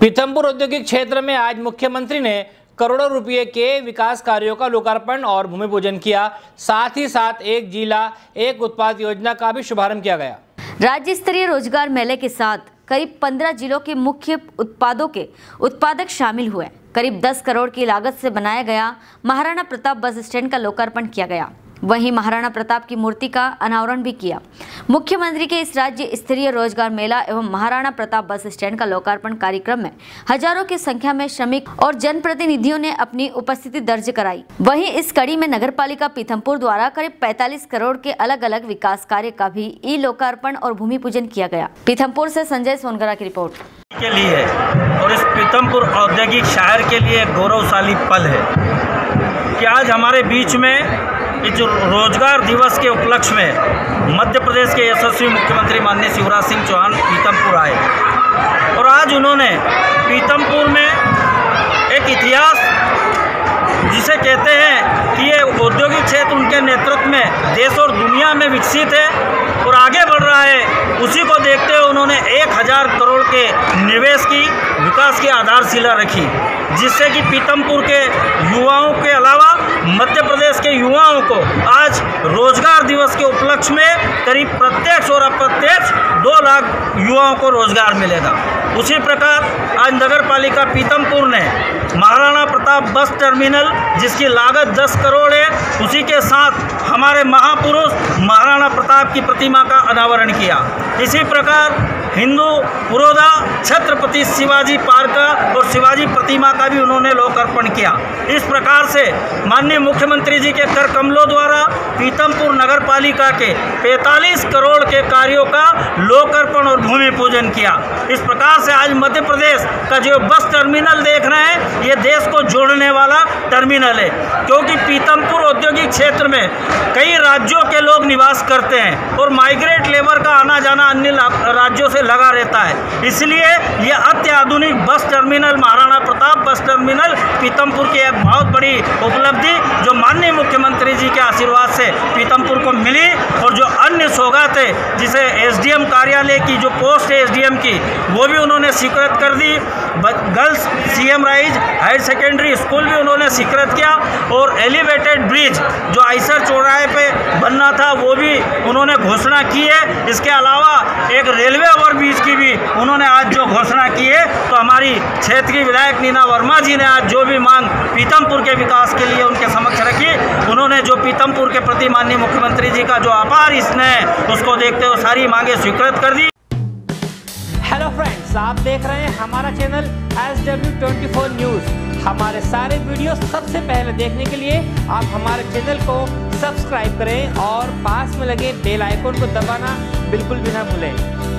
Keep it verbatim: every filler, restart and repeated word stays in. पीथमपुर औद्योगिक क्षेत्र में आज मुख्यमंत्री ने करोड़ों रुपए के विकास कार्यों का लोकार्पण और भूमि पूजन किया। साथ ही साथ एक जिला एक उत्पाद योजना का भी शुभारंभ किया गया। राज्य स्तरीय रोजगार मेले के साथ करीब पंद्रह जिलों के मुख्य उत्पादों के उत्पादक शामिल हुए। करीब दस करोड़ की लागत से बनाया गया महाराणा प्रताप बस स्टैंड का लोकार्पण किया गया। वहीं महाराणा प्रताप की मूर्ति का अनावरण भी किया। मुख्यमंत्री के इस राज्य स्तरीय रोजगार मेला एवं महाराणा प्रताप बस स्टैंड का लोकार्पण कार्यक्रम में हजारों की संख्या में श्रमिक और जनप्रतिनिधियों ने अपनी उपस्थिति दर्ज कराई। वहीं इस कड़ी में नगरपालिका पीथमपुर द्वारा करीब पैंतालीस करोड़ के अलग अलग विकास कार्य का भी ई लोकार्पण और भूमि पूजन किया गया। पीथमपुर से संजय सोनगरा की रिपोर्ट। के लिए और इस पीथमपुर औद्योगिक शहर के लिए गौरवशाली पल है कि आज हमारे बीच में जो रोजगार दिवस के उपलक्ष्य में मध्य प्रदेश के यशस्वी मुख्यमंत्री माननीय शिवराज सिंह चौहान पीथमपुर आए और आज उन्होंने पीथमपुर में एक इतिहास जिसे कहते हैं कि ये औद्योगिक क्षेत्र उनके नेतृत्व में देश और दुनिया में विकसित है और आगे बढ़ रहा है, उसी को देखते हुए उन्होंने एक हज़ार करोड़ के निवेश की विकास की आधारशिला रखी, जिससे कि पीथमपुर के युवाओं के अलावा मध्य प्रदेश के युवाओं को आज रोजगार दिवस के उपलक्ष्य में करीब प्रत्यक्ष और अप्रत्यक्ष दो लाख युवाओं को रोजगार मिलेगा। उसी प्रकार आज नगर पालिका पीथमपुर ने महाराणा प्रताप बस टर्मिनल जिसकी लागत दस करोड़ है, उसी के साथ हमारे महापुरुष महाराणा प्रताप की प्रतिमा का अनावरण किया। इसी प्रकार हिंदू पुरोधा छत्रपति शिवाजी पार्क का और शिवाजी प्रतिमा का भी उन्होंने लोकार्पण किया। इस प्रकार से माननीय मुख्यमंत्री जी के कर कमलों द्वारा पीथमपुर नगर पालिका के पैंतालीस करोड़ के कार्यों का लोकार्पण और भूमि पूजन किया। इस प्रकार से आज मध्य प्रदेश का जो बस टर्मिनल देख रहे हैं, ये देश को जोड़ने वाला टर्मिनल है, क्योंकि पीथमपुर औद्योगिक क्षेत्र में कई राज्यों के लोग निवास करते हैं और माइग्रेट लेबर का आना जाना अन्य राज्यों से लगा रहता है। इसलिए यह अत्याधुनिक bus terminal Maharana Pratap bus terminal Pithampur की एक बहुत बड़ी उपलब्धि जो माननीय मुख्यमंत्री जी के आशीर्वाद से पीथमपुर को मिली और जो अन्य सौगात है जिसे एसडीएम कार्यालय की जो पोस्ट है एसडीएम की वो भी उन्होंने स्वीकृत कर दी। Girls CM rise higher secondary school भी उन्होंने स्वीकृत किया और एलिवेटेड ब्रिज जो आइसर चौराहे पे बनना था वो भी उन्होंने घोषणा की है। इसके अलावा एक रेलवे ओवरब्रिज की भी उन्होंने आज जो घोषणा की है, तो हमारी क्षेत्र की विधायक नीना वर्मा जी ने आज जो भी मांग पीथमपुर के विकास के लिए उनके समक्ष रखी, उन्होंने जो पीथमपुर के प्रति माननीय मुख्यमंत्री जी का जो अपार स्नेह उसको देखते हुए सारी मांगे स्वीकृत कर दी। हेलो फ्रेंड्स, आप देख रहे हैं हमारा चैनल एस डब्ल्यू चौबीस न्यूज। हमारे सारे वीडियो सबसे पहले देखने के लिए आप हमारे चैनल को सब्सक्राइब करें और पास में लगे बेल आइकन को दबाना बिल्कुल भी ना भूलें।